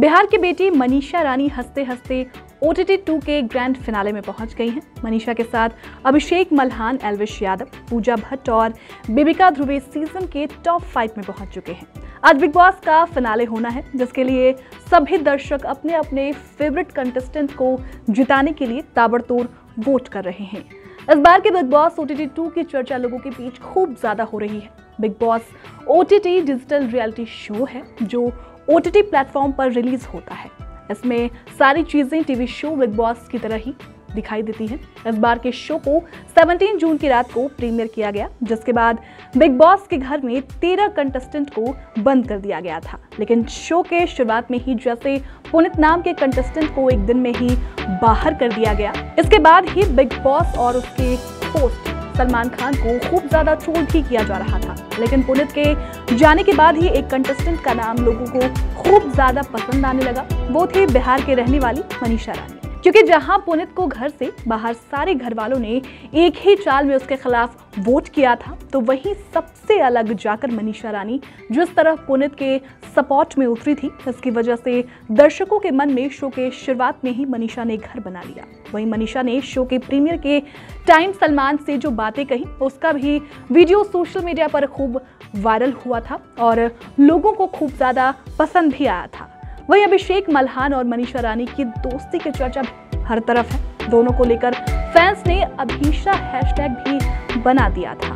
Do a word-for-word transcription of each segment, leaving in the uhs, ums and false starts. बिहार की बेटी मनीषा रानी हंसते हंसते ओ टी टी टू के ग्रैंड फिनाले में पहुंच गई हैं। मनीषा के साथ अभिषेक मल्हान, एल्विश यादव, पूजा भट्ट और बेबिका धुर्वे सीजन के टॉप फाइव में पहुंच चुके हैं। आज बिग बॉस का फिनाले होना है, जिसके लिए सभी दर्शक अपने अपने फेवरेट कंटेस्टेंट को जिताने के लिए ताबड़तोड़ वोट कर रहे हैं। इस बार के Bigg Boss O T T two की चर्चा लोगों के बीच खूब ज्यादा हो रही है। Bigg Boss O T T digital reality show है जो ओ टी टी प्लेटफॉर्म पर रिलीज होता है। इसमें सारी चीजें टीवी शो बिग बॉस की तरह ही दिखाई देती हैं। इस बार के शो को सत्रह जून की रात को प्रीमियर किया गया, जिसके बाद बिग बॉस के घर में तेरह कंटेस्टेंट को बंद कर दिया गया था। लेकिन शो के शुरुआत में ही जैसे पुनित नाम के कंटेस्टेंट को एक दिन में ही बाहर कर दिया गया, इसके बाद ही बिग बॉस और उसके होस्ट सलमान खान को खूब ज्यादा ट्रोल भी किया जा रहा था। लेकिन पुनित के जाने के बाद ही एक कंटेस्टेंट का नाम लोगों को खूब ज्यादा पसंद आने लगा। वो थे बिहार के रहने वाली मनीषा रानी, क्योंकि जहां पुनित को घर से बाहर सारे घर वालों ने एक ही चाल में उसके खिलाफ वोट किया था, तो वहीं सबसे अलग जाकर मनीषा रानी जिस तरह पुनित के सपोर्ट में उतरी थी, इसकी वजह से दर्शकों के मन में शो के शुरुआत में ही मनीषा ने घर बना लिया। वहीं मनीषा ने शो के प्रीमियर के टाइम सलमान से जो बातें कही, उसका भी वीडियो सोशल मीडिया पर खूब वायरल हुआ था और लोगों को खूब ज़्यादा पसंद भी आया था। वहीं अभिषेक मल्हान और मनीषा रानी की दोस्ती की चर्चा हर तरफ है। दोनों को लेकर फैंस ने अभिषा हैशटैग भी बना दिया था।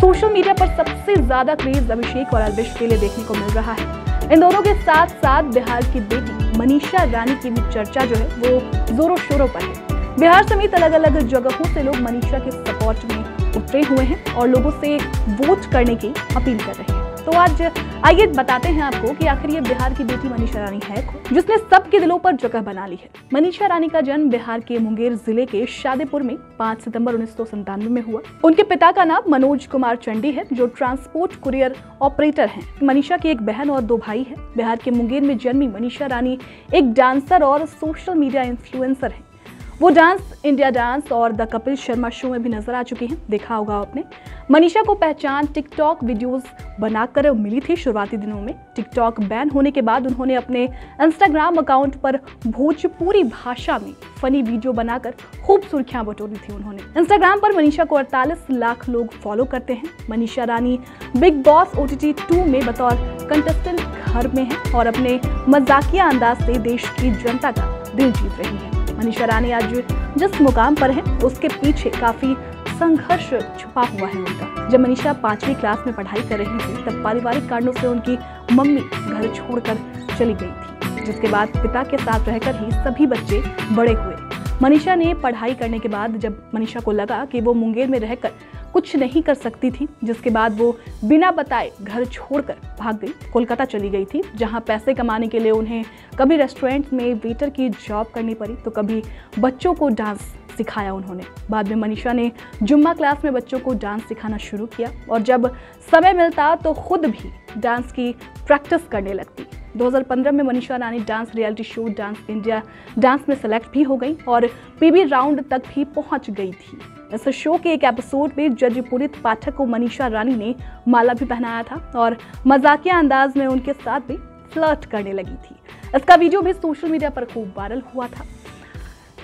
सोशल मीडिया पर सबसे ज्यादा क्रेज अभिषेक और एल्विश के लिए देखने को मिल रहा है। इन दोनों के साथ साथ बिहार की बेटी मनीषा रानी की भी चर्चा जो है वो जोरों शोरों पर है। बिहार समेत अलग अलग जगहों से लोग मनीषा के सपोर्ट में उतरे हुए हैं और लोगों से वोट करने की अपील कर रहे हैं। तो आज आइए बताते हैं आपको कि आखिर ये बिहार की बेटी मनीषा रानी है कौन, जिसने सबके दिलों पर जगह बना ली है। मनीषा रानी का जन्म बिहार के मुंगेर जिले के शादेपुर में पाँच सितंबर उन्नीस सौ संतानवे में हुआ। उनके पिता का नाम मनोज कुमार चंडी है, जो ट्रांसपोर्ट कुरियर ऑपरेटर हैं। मनीषा की एक बहन और दो भाई हैं। बिहार के मुंगेर में जन्मी मनीषा रानी एक डांसर और सोशल मीडिया इन्फ्लुएंसर है। वो डांस इंडिया डांस और द कपिल शर्मा शो में भी नजर आ चुकी हैं, देखा होगा आपने। मनीषा को पहचान टिकटॉक वीडियोस बनाकर मिली थी। शुरुआती दिनों में टिकटॉक बैन होने के बाद उन्होंने अपने इंस्टाग्राम अकाउंट पर भोजपुरी भाषा में फनी वीडियो बनाकर खूब सुर्खियां बटोरी थी। उन्होंने इंस्टाग्राम पर मनीषा को अड़तालीस लाख लोग फॉलो करते हैं। Manisha Rani Bigg Boss OTT two में बतौर कंटेस्टेंट घर में है और अपने मजाकिया अंदाज से देश की जनता का दिल जीत रही है। मनीषा रानी आज जिस मुकाम पर है, उसके पीछे काफी संघर्ष छुपा हुआ है उनका। जब मनीषा पांचवी क्लास में पढ़ाई कर रही थी, तब पारिवारिक कारणों से उनकी मम्मी घर छोड़कर चली गई थी, जिसके बाद पिता के साथ रहकर ही सभी बच्चे बड़े हुए। मनीषा ने पढ़ाई करने के बाद जब मनीषा को लगा कि वो मुंगेर में रहकर कुछ नहीं कर सकती थी, जिसके बाद वो बिना बताए घर छोड़कर भाग गई, कोलकाता चली गई थी, जहां पैसे कमाने के लिए उन्हें कभी रेस्टोरेंट में वेटर की जॉब करनी पड़ी, तो कभी बच्चों को डांस सिखाया उन्होंने। बाद में मनीषा ने जुम्मा क्लास में बच्चों को डांस सिखाना शुरू किया और जब समय मिलता तो खुद भी डांस की प्रैक्टिस करने लगती। दो हज़ार पंद्रह में Manisha Rani dance reality show dance India dance में सेलेक्ट भी हो गई और पीबी राउंड तक भी पहुंच गई थी। इस शो के एक एपिसोड में जज पुनित पाठक को मनीषा रानी ने माला भी पहनाया था और मजाकिया अंदाज में उनके साथ भी फ्लर्ट करने लगी थी। इसका वीडियो भी सोशल मीडिया पर खूब वायरल हुआ था।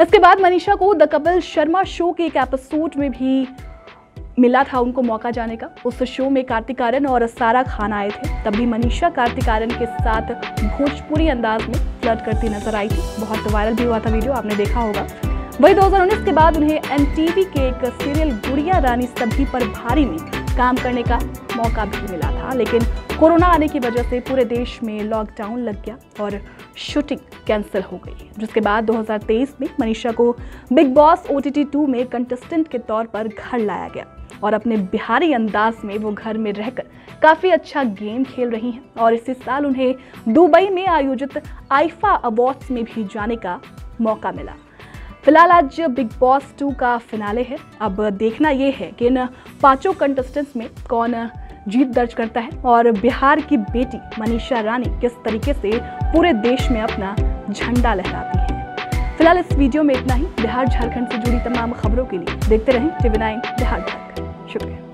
इसके बाद मनीषा को द कपिल शर्मा शो के एक एपिसोड में भी मिला था उनको मौका जाने का। उस शो में कार्तिक आर्यन और सारा खान आए थे, तब भी मनीषा कार्तिक आर्यन के साथ भोजपुरी अंदाज में फ्लर्ट करती नजर आई थी। बहुत वायरल भी हुआ था वीडियो, आपने देखा होगा। वही दो हज़ार उन्नीस के बाद उन्हें एन टी वी के एक सीरियल गुड़िया रानी सभी पर भारी में काम करने का मौका भी मिला था, लेकिन कोरोना आने की वजह से पूरे देश में लॉकडाउन लग गया और शूटिंग कैंसिल हो गई, जिसके बाद दो हज़ार तेईस में मनीषा को Bigg Boss O T T two में कंटेस्टेंट के तौर पर घर लाया गया और अपने बिहारी अंदाज में वो घर में रहकर काफ़ी अच्छा गेम खेल रही हैं और इसी साल उन्हें दुबई में आयोजित आईफा अवार्ड्स में भी जाने का मौका मिला। फिलहाल आज बिग बॉस टू का फिनाले है। अब देखना ये है कि इन पाँचों कंटेस्टेंट्स में कौन जीत दर्ज करता है और बिहार की बेटी मनीषा रानी किस तरीके से पूरे देश में अपना झंडा लहराती है। फिलहाल इस वीडियो में इतना ही। बिहार झारखंड से जुड़ी तमाम खबरों के लिए देखते रहें टीवी नाइन बिहार।